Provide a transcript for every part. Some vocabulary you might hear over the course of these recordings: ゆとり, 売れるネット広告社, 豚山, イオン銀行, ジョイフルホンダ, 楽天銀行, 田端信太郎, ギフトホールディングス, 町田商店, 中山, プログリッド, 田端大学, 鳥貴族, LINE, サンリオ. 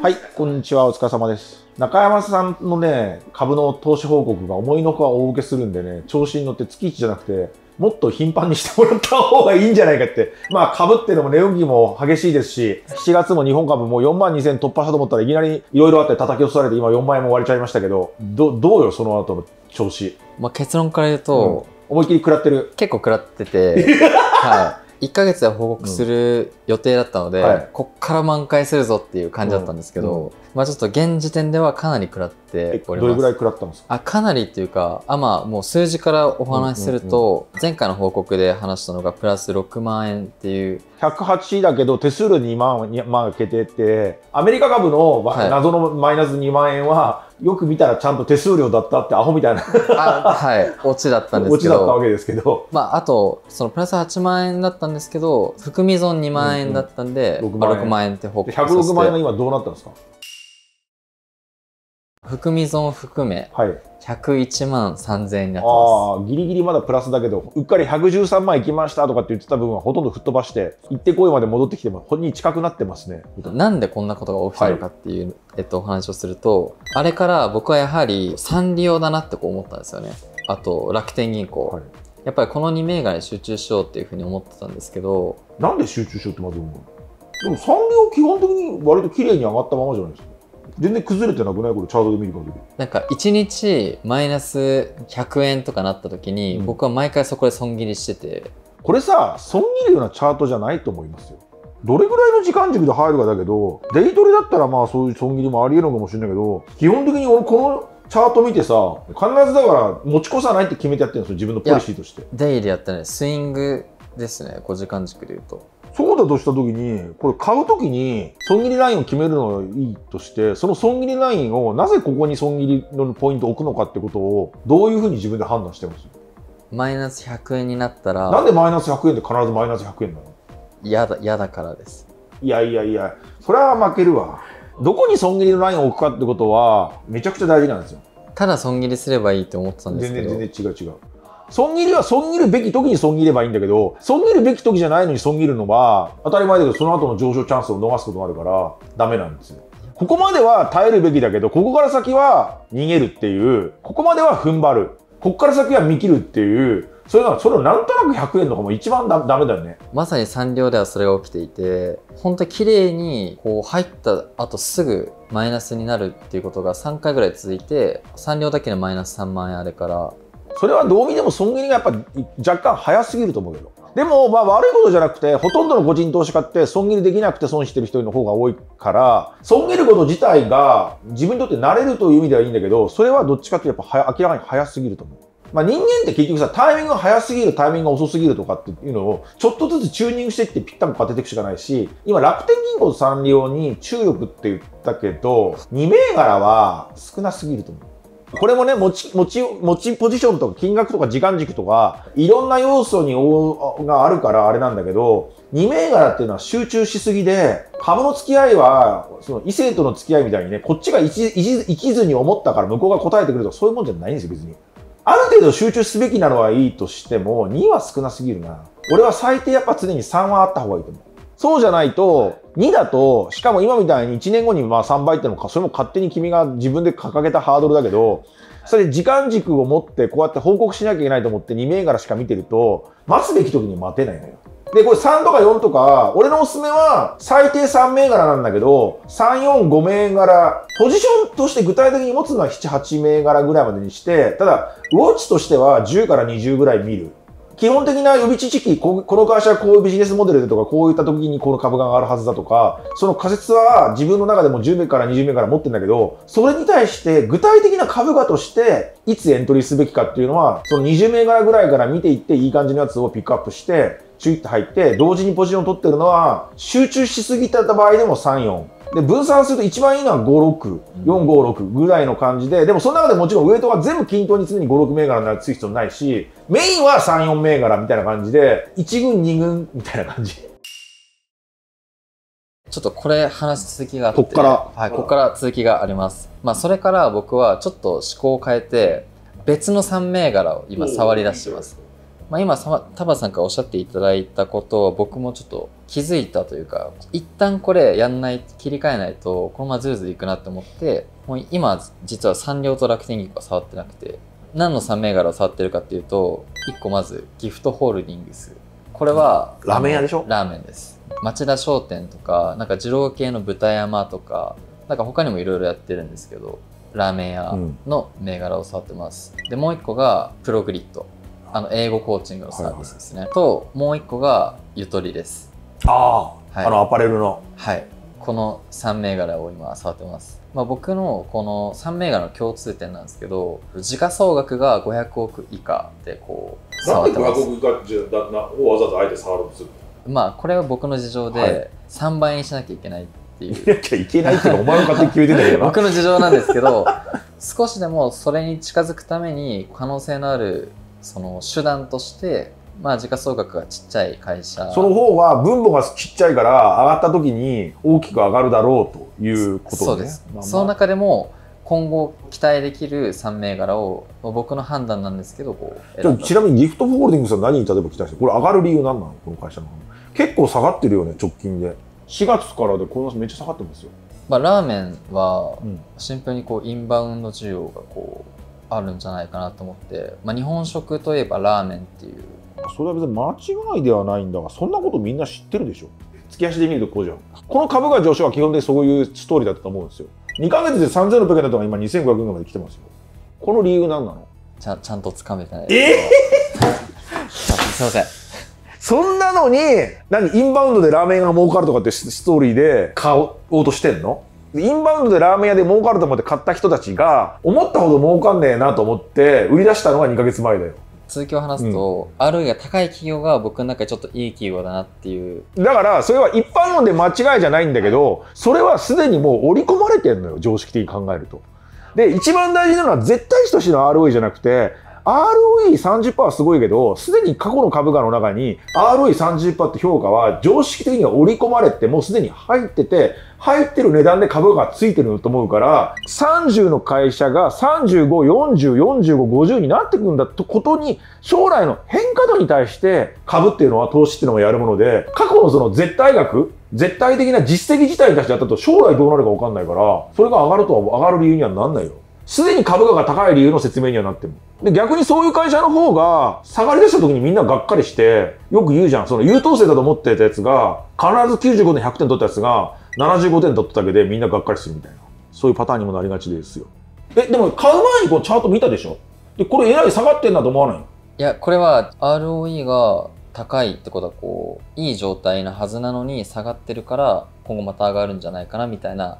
はい、こんにちは。お疲れ様です。中山さんのね、株の投資報告が思いのほか大受けするんでね、調子に乗って月1じゃなくて、もっと頻繁にしてもらった方がいいんじゃないかって。まあ、株ってのも値動きも激しいですし、7月も日本株も42,000突破したと思ったらいきなり色々あって叩き落とされて今4万円も割れちゃいましたけど、どうよ、その後の調子。まあ、結論から言うと、思いっきり食らってる。結構食らってて、はい。1ヶ月で報告する予定だったので、はい、こっから満開するぞっていう感じだったんですけど、まあちょっと現時点ではかなり食らっております。どれぐらい食らったんですか？かなりっていうか、まあもう数字からお話しすると、前回の報告で話したのがプラス6万円っていう。108だけど手数料2万負けてて、アメリカ株の謎のマイナス2万円は、よく見たらちゃんと手数料だったってアホみたいなはい、オチだったんですけど、オチだったわけですけど、まああとそのプラス8万円だったんですけど含み損2万円だったんで、6万円って報告させて、106万円は今どうなったんですか？含み損含め、はい、101万3,000円になってます。ああ、ギリギリまだプラスだけど、うっかり113万いきましたとかって言ってた分はほとんど吹っ飛ばして、行ってこいまで戻ってきても、本人近くなってますね。なんでこんなことが起きたのかっていう、はい、お話をすると、あれから僕はやはりサンリオだなってこう思ったんですよね。あと、楽天銀行。はい、やっぱりこの2銘柄に集中しようっていうふうに思ってたんですけど。なんで集中しようってまず思うの？でもサンリオ基本的に割と綺麗に上がったままじゃないですか。全然崩れてなくない？これチャートで見る限り。なんか1日マイナス100円とかなった時に、僕は毎回そこで損切りしてて、これさ、損切るようなチャートじゃないと思いますよ。どれぐらいの時間軸で入るかだけど、デイトレだったらまあそういう損切りもありえるのかもしれないけど、基本的に俺このチャート見てさ、必ずだから持ち越さないって決めてやってるんですよ、自分のポリシーとして。デイでやったね、スイングですね、5時間軸でいうと。そうだとしたときに、これ買うときに損切りラインを決めるのがいいとして、その損切りラインをなぜここに損切りのポイントを置くのかってことをどういうふうに自分で判断してます？マイナス100円になったら。なんでマイナス100円って必ずマイナス100円なの？嫌だからです。いや、それは負けるわ。どこに損切りのラインを置くかってことはめちゃくちゃ大事なんですよ。ただ損切りすればいいって思ってたんですけど。全然違う。損切りは損切るべき時に損切ればいいんだけど、損切るべき時じゃないのに損切るのは当たり前だけど、その後の上昇チャンスを逃すことがあるからダメなんですよ。ここまでは耐えるべきだけど、ここから先は逃げるっていう、ここまでは踏ん張る、ここから先は見切るっていう、それをなんとなく100円とかも一番ダメだよね。まさにサンリオではそれが起きていて、本当に綺麗にこう入った後すぐマイナスになるっていうことが3回ぐらい続いて、サンリオだけのマイナス3万円あれから。それはどう見ても損切りがやっぱ若干早すぎると思うけど、でもまあ悪いことじゃなくて、ほとんどの個人投資家って損切りできなくて損してる人の方が多いから、損切ること自体が自分にとって慣れるという意味ではいいんだけど、それはどっちかってやっぱ明らかに早すぎると思う。まあ人間って結局さ、タイミングが早すぎる、タイミングが遅すぎるとかっていうのをちょっとずつチューニングしていってぴったんこ当てていくしかないし、今楽天銀行とサンリオに注力って言ったけど、2銘柄は少なすぎると思う。これもね、持ちポジションとか金額とか時間軸とか、いろんな要素があるからあれなんだけど、2銘柄っていうのは集中しすぎで、株の付き合いは、その異性との付き合いみたいにね、こっちが生きずに思ったから向こうが答えてくれるとか、そういうもんじゃないんですよ、別に。ある程度集中すべきなのはいいとしても、2は少なすぎるな。俺は最低やっぱ常に3はあった方がいいと思う。そうじゃないと、2だと、しかも今みたいに1年後にまあ3倍ってのか、それも勝手に君が自分で掲げたハードルだけど、それで時間軸を持ってこうやって報告しなきゃいけないと思って2銘柄しか見てると、待つべき時に待てないのよ。で、これ3とか4とか、俺のおすすめは最低3銘柄なんだけど、3、4、5銘柄、ポジションとして具体的に持つのは7、8銘柄ぐらいまでにして、ただ、ウォッチとしては10から20ぐらい見る。基本的な予備知識、この会社はこういうビジネスモデルでとか、こういった時にこの株が上がるはずだとか、その仮説は自分の中でも10名から20名から持ってんだけど、それに対して具体的な株価として、いつエントリーすべきかっていうのは、その20名ぐらいから見ていって、いい感じのやつをピックアップして、チュイッと入って、同時にポジションを取ってるのは、集中しすぎた場合でも3、4。で、分散すると一番いいのは5、6、4、5、6ぐらいの感じで、でもその中でもちろんウェイトが全部均等に常に5、6銘柄になる必要ないし、メインは3、4銘柄みたいな感じで、1軍、2軍みたいな感じ。ちょっとこれ話す続きがあって、ここから続きがあります。まあそれから僕はちょっと思考を変えて、別の3銘柄を今触り出してます。まあ、今タバさんからおっしゃっていただいたことを僕もちょっと気づいたというか、一旦これやんない、切り替えないとこのままずるずるいくなって思って、もう今実はサンリオと楽天銀行は触ってなくて、何の3銘柄を触ってるかっていうと、1個まずギフトホールディングス、これはラーメン屋でしょ。ラーメンです。町田商店とか、なんか二郎系の豚山とか、なんか他にもいろいろやってるんですけど、ラーメン屋の銘柄を触ってます、うん、でもう1個がプログリッド、あの英語コーチングのサービスですね、はいはい、ともう1個がゆとりです。ああ、はい、あのアパレルの、はい、この3銘柄を今触ってます、まあ、僕のこの3銘柄の共通点なんですけど、時価総額が500億以下でこう触ってます。なんで500億以下をわざわざあえて触ろうとするの？まあこれは僕の事情で3倍にしなきゃいけないっていう、はい、いけないっていうかお前の勝手に決めてたけどな僕の事情なんですけど少しでもそれに近づくために可能性のあるその手段として、まあ、時価総額がちっちゃい会社、その方は分母がちっちゃいから上がった時に大きく上がるだろうということですね。そうです、まあまあ、その中でも今後期待できる3銘柄を、僕の判断なんですけど、こうじゃあちなみにギフトホールディングスは何に例えば期待して、これ上がる理由何なの？この会社の結構下がってるよね、直近で4月からでこのめっちゃ下がってますよ。まあ、ラーメンはシンプルにこうインバウンド需要がこうあるんじゃないかなと思って、まあ、日本食といえばラーメンっていう、それは別に間違いではないんだが、そんなことみんな知ってるでしょ。月足で見るとこうじゃん。この株価上昇は基本的にそういうストーリーだったと思うんですよ。2ヶ月で3600円だったのが今2500円まで来てますよ。この理由何なの？ちゃんとつかめてない。すいません。そんなのに何インバウンドでラーメンが儲かるとかってストーリーで買おうとしてんの？インバウンドでラーメン屋で儲かると思って買った人たちが思ったほど儲かんねえなと思って売り出したのが2ヶ月前だよ。続きを話すと、うん、あるいは高い企業が僕の中でちょっといい企業だなっていう。だからそれは一般論で間違いじゃないんだけど、それはすでにもう織り込まれてるのよ、常識的に考えると。で一番大事なのは絶対値としての ROE じゃなくて、 ROE30% すごいけど、すでに過去の株価の中に ROE30% って評価は常識的には織り込まれて、もうすでに入ってて、入ってる値段で株価がついてると思うから、30の会社が35、40、45、50になってくるんだとことに、将来の変化度に対して株っていうのは、投資っていうのはやるもので、過去のその絶対額、絶対的な実績自体に対してやったと将来どうなるか分かんないから、それが上がるとは上がる理由にはなんないよ。すでに株価が高い理由の説明にはなっても。で、逆にそういう会社の方が下がり出した時にみんながっかりして、よく言うじゃん。その優等生だと思ってたやつが、必ず95点100点取ったやつが75点取っただけでみんながっかりするみたいな。そういうパターンにもなりがちですよ。でも買う前にこのチャート見たでしょ？で、これえらい下がってんなと思わない？いや、これは ROE が高いってことはこう、いい状態なはずなのに下がってるから、今後また上がるんじゃないかなみたいな。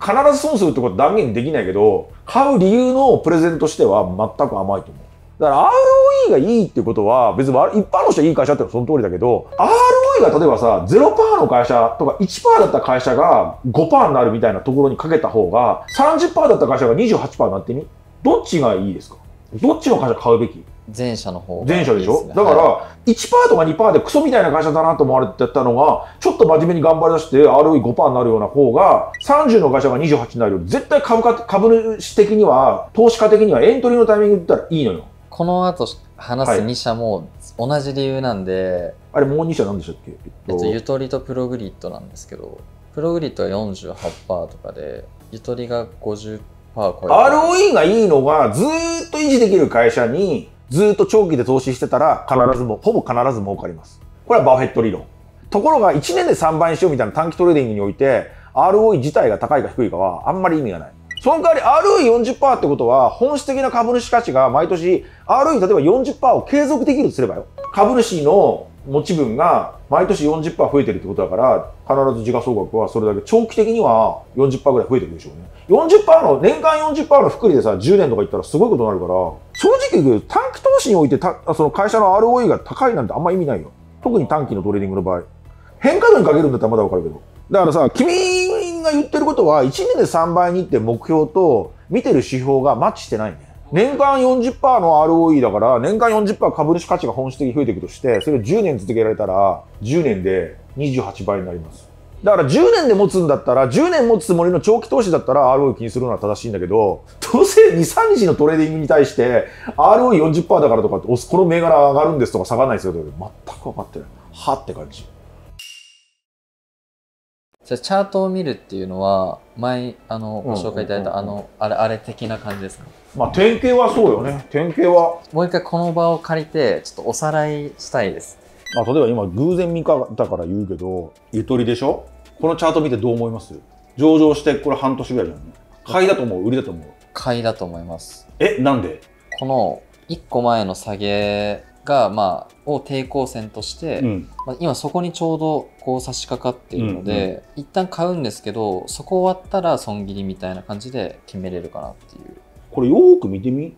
必ず損するってことは断言できないけど、買う理由のプレゼンとしては全く甘いと思う。だから ROE がいいってことは、別に一般の人はいい会社ってのはその通りだけど、 ROE が例えばさ 0% の会社とか 1% だった会社が 5% になるみたいなところにかけた方が、 30% だった会社が 28% になってみ、どっちがいいですか？どっちの会社買うべき？前者の方がいいですね。前者でしょ。だから、はい、1% とか 2% でクソみたいな会社だなと思われてたのが、ちょっと真面目に頑張りだして ROE5% になるような方が、30の会社が28になるより絶対株主的には、投資家的にはエントリーのタイミングで言ったらいいのよ。この後話す2社も同じ理由なんで、はい、あれもう2社なんでしたっけ？ゆとりとプログリッドなんですけど、プログリッドは 48% とかで、ゆとりが 50%。ROE がいいのがずっと維持できる会社にずっと長期で投資してたら、必ずもほぼ必ず儲かります。これはバフェット理論。ところが1年で3倍にしようみたいな短期トレーディングにおいて ROE 自体が高いか低いかはあんまり意味がない。その代わり ROE40% ってことは、本質的な株主価値が毎年 ROE 例えば 40% を継続できるとすればよ、株主の持ち分が毎年 40% 増えてるってことだから、必ず時価総額はそれだけ長期的には 40% ぐらい増えてるでしょうね。40% の年間 40% の複利でさ、10年とかいったらすごいことになるから、正直言うと短期投資においてその会社の ROE が高いなんてあんま意味ないよ。特に短期のトレーディングの場合、変化度にかけるんだったらまだわかるけど。だからさ、君が言ってることは1年で3倍にって目標と見てる指標がマッチしてないね。年間 40% の ROE だから、年間 40% 株主価値が本質的に増えていくとして、それを10年続けられたら10年で28倍になります。だから10年で持つんだったら、10年持つつもりの長期投資だったら ROE 気にするのは正しいんだけど、どうせ2、3日のトレーディングに対して ROE40% だからとかって、この銘柄上がるんですとか下がらないですよとか、全く分かってない。はって感じ。じゃあチャートを見るっていうのは、前ご紹介いただいたあれ的な感じですか？まあ典型はそうよね。典型はもう一回この場を借りてちょっとおさらいしたいです。まあ、例えば今偶然見かけたから言うけど、ゆとりでしょ、このチャート見てどう思います？上場してこれ半年ぐらいじゃん。買いだと思う？売りだと思う？買いだと思います。え、なんで？この1個前の下げが、まあ、を抵抗線として、まあ、今そこにちょうどこう差し掛かっているので、一旦買うんですけど、そこ終わったら損切りみたいな感じで決めれるかなっていう。これよーく見てみ、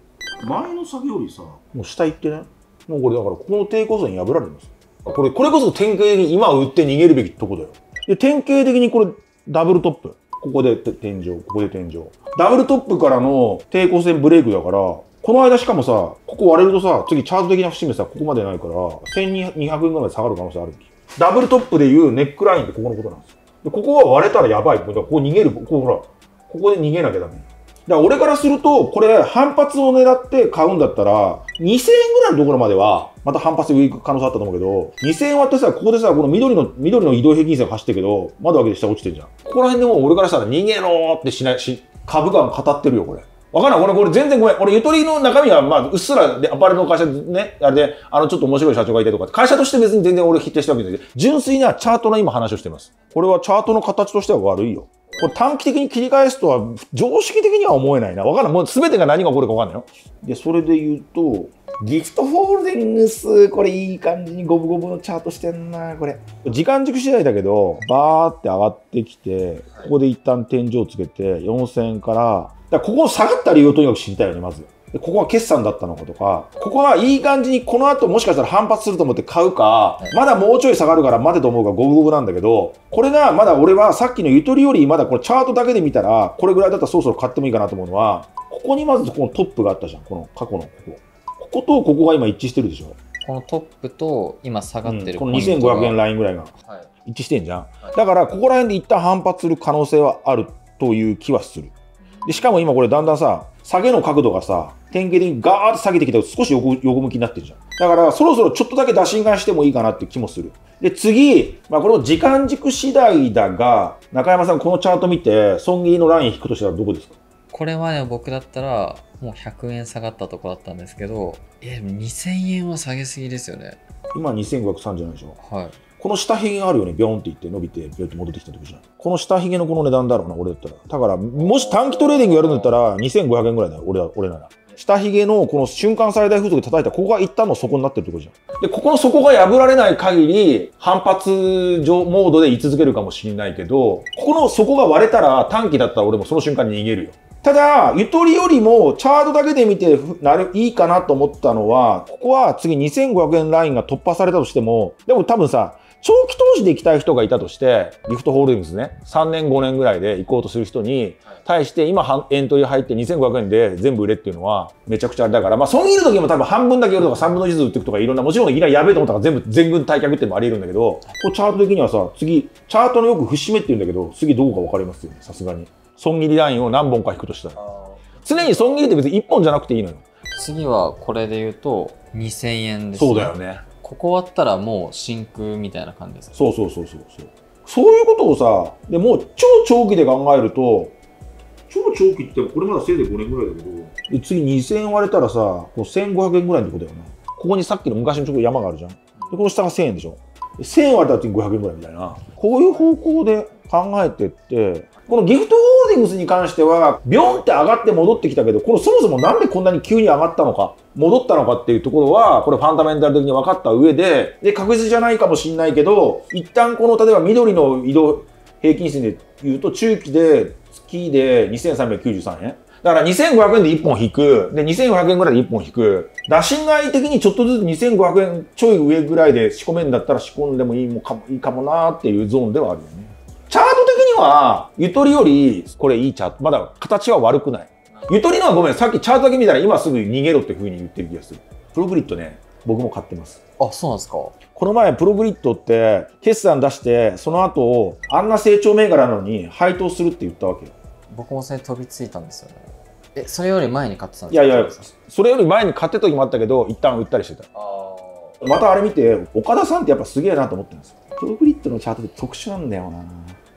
前の下げよりさ、もう下行ってね、もうこれだからここの抵抗線破られます。これこそ典型的に今売って逃げるべきとこだよ。で、典型的にこれダブルトップ、ここで天井、ここで天井、ダブルトップからの抵抗線ブレイクだから、この間しかもさ、ここ割れるとさ、次チャート的な節目さ、ここまでないから1200円ぐらい下がる可能性あるんですよ。ダブルトップでいうネックラインってここのことなんですよ。で、ここは割れたらやばい。だからここ逃げる、ここほら、ここで逃げなきゃダメ。だから俺からすると、これ反発を狙って買うんだったら、2000円ぐらいのところまではまた反発で上行く可能性あったと思うけど、2000円割ってさ、ここでさ、この緑の移動平均線を走ってるけど、窓開けて下落ちてるじゃん。ここら辺でもう俺からしたら逃げろーってしないし、株価も語ってるよ、これ。わかんない。これ全然ごめん。俺、ゆとりの中身は、まあ、うっすらで、アパレルの会社でね、あれで、ちょっと面白い社長がいてとか、会社として別に全然俺否定したわけじゃない。純粋なチャートの今話をしてます。これはチャートの形としては悪いよ。これ短期的に切り返すとは常識的には思えないな。わかんない。もう全てが何が起こるかわかんないよ。で、それで言うと、ギフトホールディングス、これいい感じに五分五分のチャートしてんな、これ。時間軸次第だけど、バーって上がってきて、ここで一旦天井をつけて、4000円からここを下がった理由をとにかく知りたいよね、まず。で、ここは決算だったのかとか、ここはいい感じにこの後もしかしたら反発すると思って買うか、まだもうちょい下がるから待てと思うか五分五分なんだけど、これがまだ俺はさっきのゆとりよりまだこれチャートだけで見たら、これぐらいだったらそろそろ買ってもいいかなと思うのは、ここにまずこのトップがあったじゃん、この過去のこことここが今一致してるでしょ。このトップと今下がってる、この2500円ラインぐらいが一致してんじゃん。だからここら辺で一旦反発する可能性はあるという気はする。で、しかも今これだんだんさ、下げの角度がさ、典型的にガーッと下げてきたら少し横向きになってるじゃん。だからそろそろちょっとだけ打診買いしてもいいかなって気もする。で、次、まあ、これも時間軸次第だが、中山さんこのチャート見て損切りのライン引くとしたらどこですか？これはね、僕だったらもう100円下がったとこだったんですけど、2000円は下げすぎですよね。今2530じゃないでしょ。はい。この下髭あるよね、ビョンっていって伸びて、ビョンって戻ってきた時じゃん。この下髭のこの値段だろうな、俺だったら。だから、もし短期トレーディングやるんだったら、2500円ぐらいだよ、俺なら。下髭のこの瞬間最大風速で叩いた、ここが一旦の底になってるとこじゃん。で、ここの底が破られない限り、反発モードで居続けるかもしれないけど、ここの底が割れたら、短期だったら俺もその瞬間に逃げるよ。ただ、ゆとりよりもチャートだけで見ていいかなと思ったのは、ここは次2500円ラインが突破されたとしても、でも多分さ、長期投資で行きたい人がいたとして、ギフトホールディングスね、3年5年ぐらいで行こうとする人に対して、今エントリー入って2500円で全部売れっていうのはめちゃくちゃあれだから、まあ損切る時も多分半分だけ売るとか3分の1ずつ売っていくとかいろんな、もちろんいきなりやべえと思ったから全軍退却っていうのもあり得るんだけど、こチャート的にはさ、次、チャートのよく節目って言うんだけど、次どこか分かりますよね、さすがに。損切りラインを何本か引くとしたら。常に損切りって別に1本じゃなくていいのよ。次はこれで言うと2000円ですね。そうだよね。ここ終わったらもう真空みたいな感じですか？そう。そういうことをさ、でもう超長期で考えると、超長期ってこれまだせいぜい5年ぐらいだけど、次2000円割れたらさ、こう1500円ぐらいのとこだよね。ここにさっきの昔のちょっと山があるじゃん。で、この下が1000円でしょ。1000円割れたら次500円ぐらいみたいな。こういう方向で考えてって、このギフトホールディングスに関しては、ビョンって上がって戻ってきたけど、このそもそもなんでこんなに急に上がったのか、戻ったのかっていうところは、これファンダメンタル的に分かった上で、で、確実じゃないかもしれないけど、一旦この例えば緑の移動平均線で言うと、中期で月で2393円。だから2500円で1本引く。で、2500円ぐらいで1本引く。打診買い的にちょっとずつ2500円ちょい上ぐらいで仕込めんだったら仕込んでもいいかもなーっていうゾーンではあるよね。チャート的には、ゆとりより、これいいチャート。まだ形は悪くない。ゆとりのはごめん、さっきチャートだけ見たら今すぐ逃げろっていう風に言ってる気がする。プログリッドね、僕も買ってます。あ、そうなんですか。ここの前プログリッドって決算出してその後あんな成長銘柄なのに配当するって言ったわけよ。僕もそれ飛びついたんですよね。え、それより前に買ってたんですか？いやいや、それより前に買ってた時もあったけど一旦売ったりしてた。またあれ見て岡田さんってやっぱすげえなと思ってるんですよ。プログリッドのチャートって特殊なんだよな。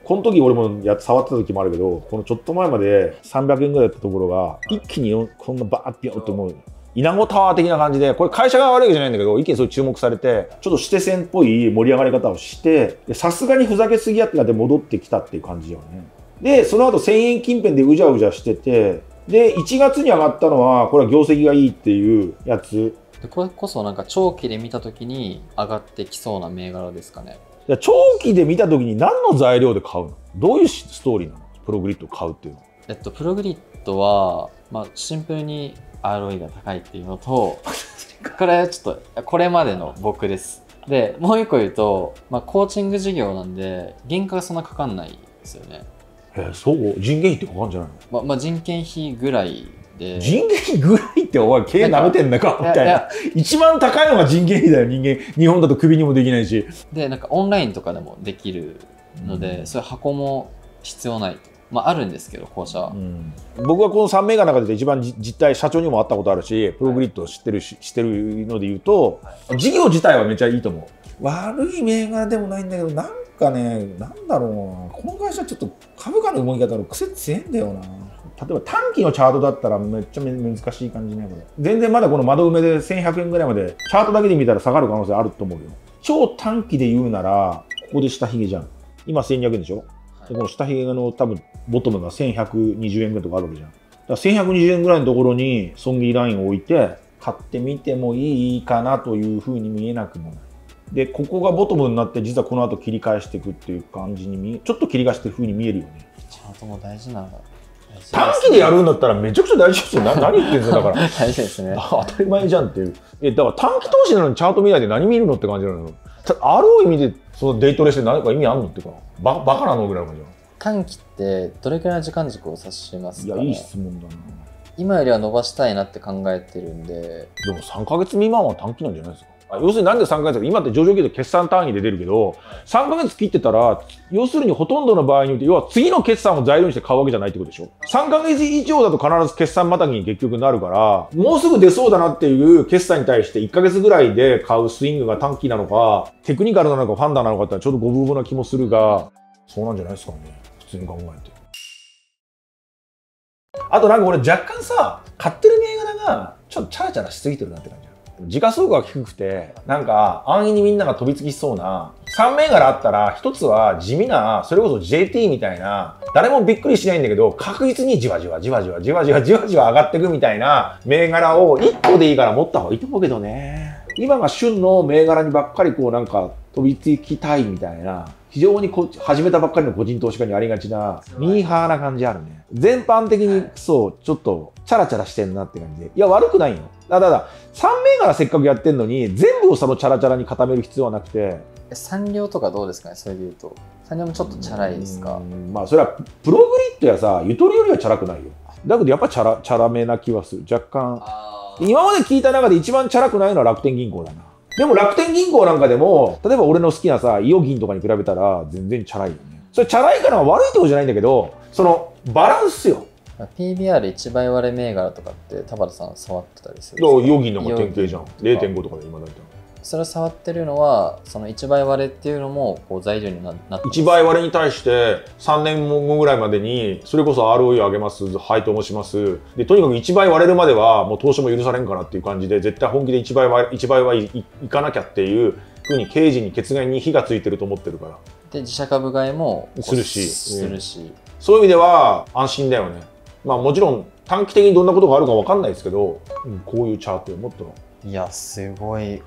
この時俺も触ってた時もあるけど、このちょっと前まで300円ぐらいだったところが一気にこんなバーッてやろうと思う。稲子タワー的な感じで、これ会社が悪いわけじゃないんだけど、一気にそう注目されて、ちょっとして線っぽい盛り上がり方をして、さすがにふざけすぎやってなって戻ってきたっていう感じよね。で、その後1000円近辺でうじゃうじゃしてて、で、1月に上がったのは、これは業績がいいっていうやつ。でこれこそなんか長期で見た時に上がってきそうな銘柄ですかね。じゃあ長期で見た時に何の材料で買うの？どういうストーリーなの？プログリッドを買うっていうのは。プログリッドは、まあ、シンプルに、ROE が高いっていうのと、これはちょっとこれまでの僕です。でもう一個言うと、まあ、コーチング事業なんで原価がそんなかかんないですよね。そう人件費ってかかるんじゃないの？まあ人件費ぐらいで。人件費ぐらいってお前経営なめてんだかみたいな。一番高いのが人件費だよ。人間日本だとクビにもできないし、でなんかオンラインとかでもできるので、そういう箱も必要ない。まあ、あるんですけど、校舎は、僕はこの3銘柄の中で一番実態、社長にも会ったことあるし、プログリッドを知ってるので言うと、事業自体はめっちゃいいと思う。悪い銘柄でもないんだけど、なんかね、なんだろうな、この会社ちょっと株価の動き方の癖強いんだよな。例えば短期のチャートだったらめっちゃ難しい感じね、これ。全然まだこの窓埋めで1100円ぐらいまでチャートだけで見たら下がる可能性あると思うよ。超短期で言うなら、ここで下ヒゲじゃん。今1200円でしょ。この下髭の多分ボトムが1120円ぐらいとかあるわけじゃん。だから1120円ぐらいのところに損切りラインを置いて買ってみてもいいかなというふうに見えなくもない。でここがボトムになって、実はこの後切り返していくっていう感じにちょっと切り返してるふうに見えるよね。チャートも大事なんだ。短期でやるんだったらめちゃくちゃ大事ですよ。何言ってんすかだから大事ですね。当たり前じゃんっていう。だから短期投資なのにチャート見ないで何見るのって感じなの。ある意味でそのデイトレして何か意味あんのっていうか、バカなのぐらいの感じなの。短期ってどれくらいの時間軸を指しますかね。いや、いい質問だな。今よりは伸ばしたいなって考えてるんで。でも3ヶ月未満は短期なんじゃないですか。要するになんで3ヶ月か、今って上場企業決算単位で出るけど、3ヶ月切ってたら、要するにほとんどの場合において、要は次の決算を材料にして買うわけじゃないってことでしょ。3ヶ月以上だと必ず決算またぎに結局なるから、もうすぐ出そうだなっていう決算に対して1ヶ月ぐらいで買うスイングが短期なのか、テクニカルなのかファンダなのかってちょっと五分五分な気もするが、そうなんじゃないですかね。普通に考えて。あとなんか俺若干さ、買ってる銘柄がちょっとチャラチャラしすぎてるなって感じ。時価総額が低くて、なんか安易にみんなが飛びつきそうな3銘柄あったら、一つは地味な、それこそ JT みたいな、誰もびっくりしないんだけど、確実にじわじわじわじわじわじわじわじわ上がっていくみたいな銘柄を1個でいいから持った方がいいと思うけどね。今が旬の銘柄にばっかりこうなんか飛びつきたいみたいな、非常に始めたばっかりの個人投資家にありがちなミーハーな感じあるね。全般的にそう、ちょっとチャラチャラしてんなって感じで。いや、悪くないよ。ただ、3銘柄せっかくやってんのに、全部をそのチャラチャラに固める必要はなくて。サンリオとかどうですかね、それで言うと。サンリオもちょっとチャラいですか。まあ、それはプログリッドやさ、ゆとりよりはチャラくないよ。だけどやっぱチャラめな気はする。若干。今まで聞いた中で一番チャラくないのは楽天銀行だな。でも楽天銀行なんかでも、例えば俺の好きなさ、イオ銀とかに比べたら全然チャラいよね。それチャラいから悪いとこじゃないんだけど、そのバランスよ。PBR1 倍割れ銘柄とかって田原さん触ってたりするんですか？イオ銀なんか典型じゃん。0.5 とかで今だったの。それを触ってるのは、その1倍割れっていうのもこう材料になってます。1倍割れに対して3年後ぐらいまでに、それこそ ROE 上げます、配当もします。で、とにかく1倍割れるまではもう投資も許されんかなっていう感じで、絶対本気で1倍はいかなきゃっていうふうに経営陣に決断に火がついてると思ってるから。で、自社株買いもするし、そういう意味では安心だよね。まあもちろん短期的にどんなことがあるかわかんないですけど、こういうチャートをもっと。いや、すごい。こういう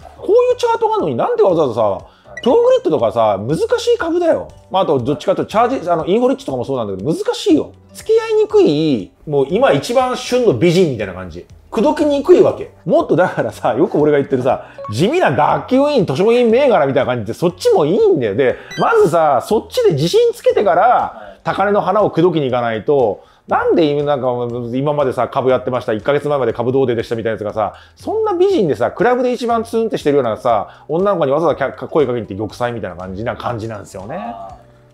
チャートがあるのになんでわざわざさ、プログリッドとかさ、難しい株だよ。まあ、あとどっちかというとインフォリッチとかもそうなんだけど、難しいよ。付き合いにくい、もう今一番旬の美人みたいな感じ。口説きにくいわけ。もっとだからさ、よく俺が言ってるさ、地味な学級委員、図書委員銘柄みたいな感じで、そっちもいいんだよ。で、まずさ、そっちで自信つけてから、高値の花を口説きに行かないと、なんでなんか今までさ、株やってました、1ヶ月前まで株同ででしたみたいなやつがさ、そんな美人でさ、クラブで一番ツンってしてるようなさ、女の子にわざわざ声かけに行って玉砕みたいな感じなんですよね。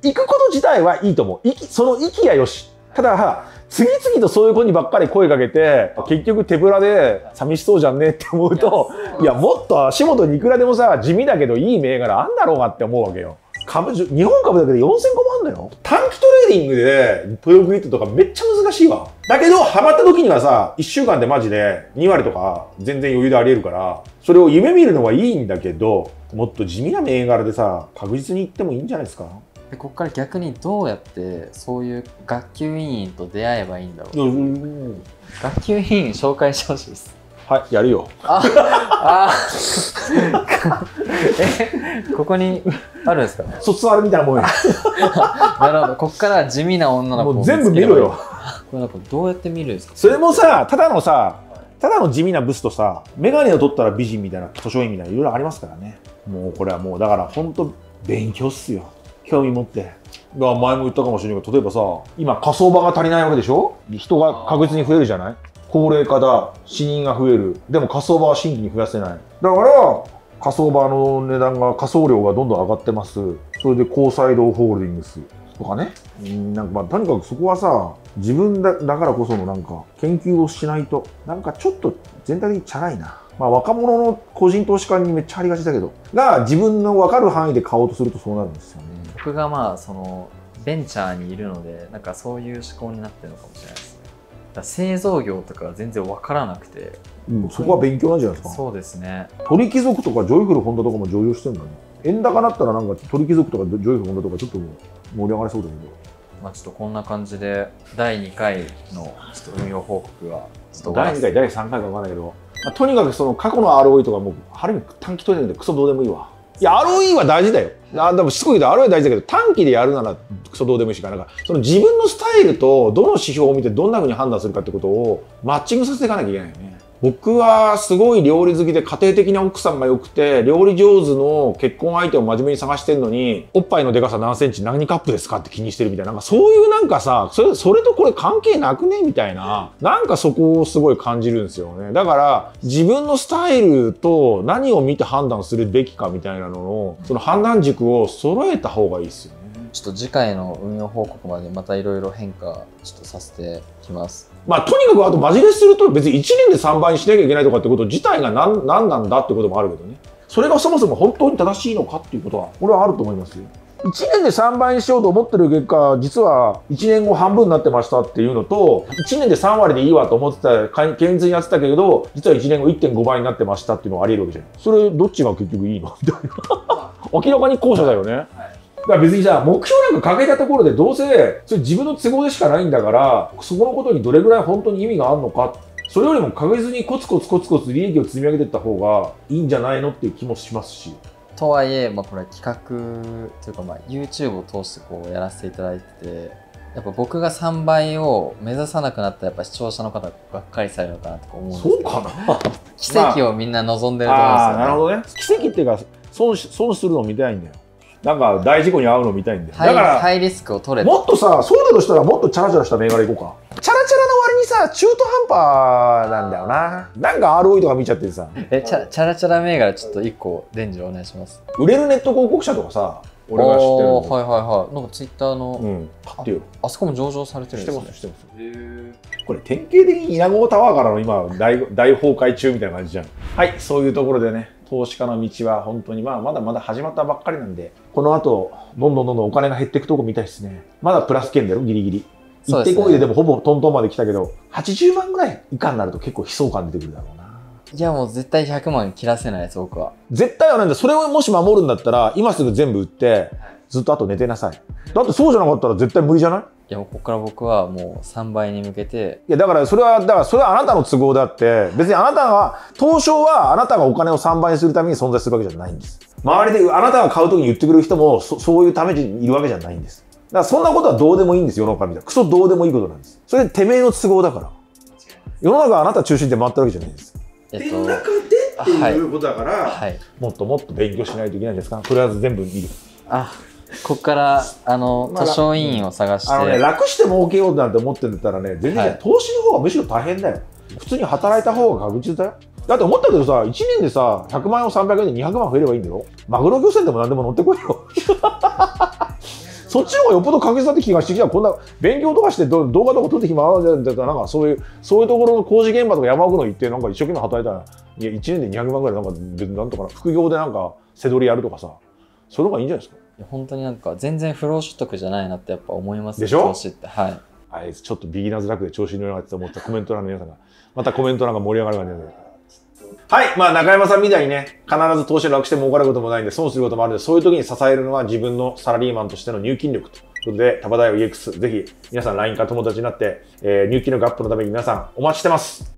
行くこと自体はいいと思う。その息やよし。ただ、次々とそういう子にばっかり声かけて、結局手ぶらで寂しそうじゃんねって思うと、いや、もっと足元にいくらでもさ、地味だけどいい銘柄あんだろうがって思うわけよ。株、日本株だけで4000個もあんだよ。短期トレーディングで、プログリッドとかめっちゃ難しいわ。だけど、ハマった時にはさ、1週間でマジで2割とか全然余裕であり得るから、それを夢見るのはいいんだけど、もっと地味な銘柄でさ、確実に行ってもいいんじゃないですか。でここから逆にどうやってそういう学級委員と出会えばいいんだろう。学級委員紹介してほしいです。はい、やるよ。ここにあるんですか。卒アルみたいなもんや。なるほど。ここから地味な女の子もう全部見ろよ。これなんかどうやって見るんですか。それもさ、ただの地味なブスとさ、眼鏡を取ったら美人みたいな、図書委員みたいないろいろありますからね。もうこれはもうだから本当勉強っすよ。興味持って。前も言ったかもしれないけど、例えばさ、今火葬場が足りないわけでしょ。人が確実に増えるじゃない。高齢化だ、死人が増える。でも火葬場は新規に増やせない。だから火葬場の値段が、火葬料がどんどん上がってます。それで高裁堂ホールディングスとかね、なんかまあとにかくそこはさ、自分だからこそのなんか研究をしないと、なんかちょっと全体的にチャラいな。まあ若者の個人投資家にめっちゃありがちだけど、が自分の分かる範囲で買おうとするとそうなるんですよね。僕がまあそのベンチャーにいるので、なんかそういう思考になってるのかもしれないですね。だ製造業とかは全然分からなくて、そこは勉強なんじゃないですか。そうですね。鳥貴族とかジョイフルホンダとかも上場してるんだね。円高だったらなんか鳥貴族とかジョイフルホンダとかちょっと盛り上がりそうだけど。まあちょっとこんな感じで第2回のちょっと運用報告は第2回第3回か分かんないけど、まあ、とにかくその過去の ROE とかもうはるみ短期トレーニングでクソどうでもいいわ。いや、ROE は大事だよ。でもしつこいけど、ROE は大事だけど、短期でやるならクソどうでもいいしか、なんか、その自分のスタイルとどの指標を見てどんな風に判断するかってことをマッチングさせていかなきゃいけないよね。僕はすごい料理好きで家庭的な奥さんが良くて、料理上手の結婚相手を真面目に探してるのに、おっぱいのでかさ何センチ何カップですかって気にしてるみたいな、なんかそういうなんかさ、それとこれ関係なくねみたいな、なんかそこをすごい感じるんですよね。だから自分のスタイルと何を見て判断するべきかみたいなのを、その判断軸を揃えた方がいいですよね。ちょっと次回の運用報告までまたいろいろ変化ちょっとさせてきます。まあとにかくあとマジレスすると別に1年で3倍にしなきゃいけないとかってこと自体が何なんだってこともあるけどね。それがそもそも本当に正しいのかっていうことは俺はあると思いますよ。1年で3倍にしようと思ってる結果、実は1年後半分になってましたっていうのと、1年で3割でいいわと思ってた、堅実にやってたけど、実は1年後 1.5 倍になってましたっていうのがあり得るわけじゃん。それどっちが結局いいのみたいな。明らかに後者だよね。だから別にじゃあ目標なんか掲げたところでどうせそれ自分の都合でしかないんだから、そこのことにどれぐらい本当に意味があるのか、それよりも確実にコツコツコツコツ利益を積み上げていった方がいいんじゃないのっていう気もしますし。とはいえ、まあ、これ企画というか、まあ YouTube を通してこうやらせていただいてて、やっぱ僕が3倍を目指さなくなったらやっぱ視聴者の方がっかりされるのかなとか思うんですけど。そうかな。奇跡をみんな望んでると思うんですよね。なるほどね。奇跡っていうか損するのを見たいんだよ。なんか大事故に遭うの見たいんで、だからハイリスクを取れ。もっとさ、そうだとしたらもっとチャラチャラした銘柄いこうか。チャラチャラの割にさ、中途半端なんだよな。なんか ROE とか見ちゃってさ。チャラチャラ銘柄ちょっと1個伝授お願いします。売れるネット広告社とかさ、俺が知ってるの。はいはいはい。なんかツイッターの、買ってよ。あそこも上場されてるんですね。してます。これ典型的にイナゴタワーからの今大崩壊中みたいな感じじゃん。はい、そういうところでね。投資家の道は本当に、まあ、まだまだ始まったばっかりなんで、この後どんどんお金が減っていくとこ見たいですね。まだプラス圏だろ、ギリギリ。行ってこいで、でもほぼトントンまで来たけど、80万ぐらい以下になると結構悲壮感出てくるだろうな。いや、もう絶対100万切らせないです、僕は。絶対はないんだ。それをもし守るんだったら、今すぐ全部売って、ずっとあと寝てなさい。だってそうじゃなかったら絶対無理じゃない？いや、ここから僕はもう3倍に向けて。いや、だからそれはあなたの都合であって、別にあなたは、東証はあなたがお金を3倍にするために存在するわけじゃないんです。周りであなたが買う時に言ってくれる人もそういうためにいるわけじゃないんです。だからそんなことはどうでもいいんです。世の中みたいなクソどうでもいいことなんです。それてめえの都合だから。世の中はあなた中心で回ってるわけじゃないんです。中でっていうことだから、もっともっと勉強しないといけないんですか。とりあえず全部見る。あここから図書委員を探して、楽して儲けようなんて思ってんだったらね、全然、はい、投資の方がむしろ大変だよ。普通に働いた方が確実だよ。だって思ったけどさ、1年でさ100万円を300円で200万増えればいいんだよ。マグロ漁船でも何でも乗ってこいよ。そっちの方がよっぽど確実だって気がしてきた。こんな勉強とかして動画とか撮ってきまわんだったら、なんかそういうところの工事現場とか山奥の行って、なんか一生懸命働いたら、いや1年で200万ぐらい、なんか別になんとかな、副業でなんか背取りやるとかさ、その方がいいんじゃないですか。いや本当になんか全然不労所得じゃないなってやっぱ思いますね。でしょ？投資って、はい。あいつちょっとビギナーズラックで調子に乗らなかったと思ったコメント欄の皆さんが、またコメント欄が盛り上がるからね。はい。まあ、中山さんみたいにね、必ず投資を楽して儲かることもないんで、損することもあるんで、そういう時に支えるのは自分のサラリーマンとしての入金力ということで、タバダイオ EX、ぜひ皆さん LINE か友達になって、入金力アップのために皆さんお待ちしてます。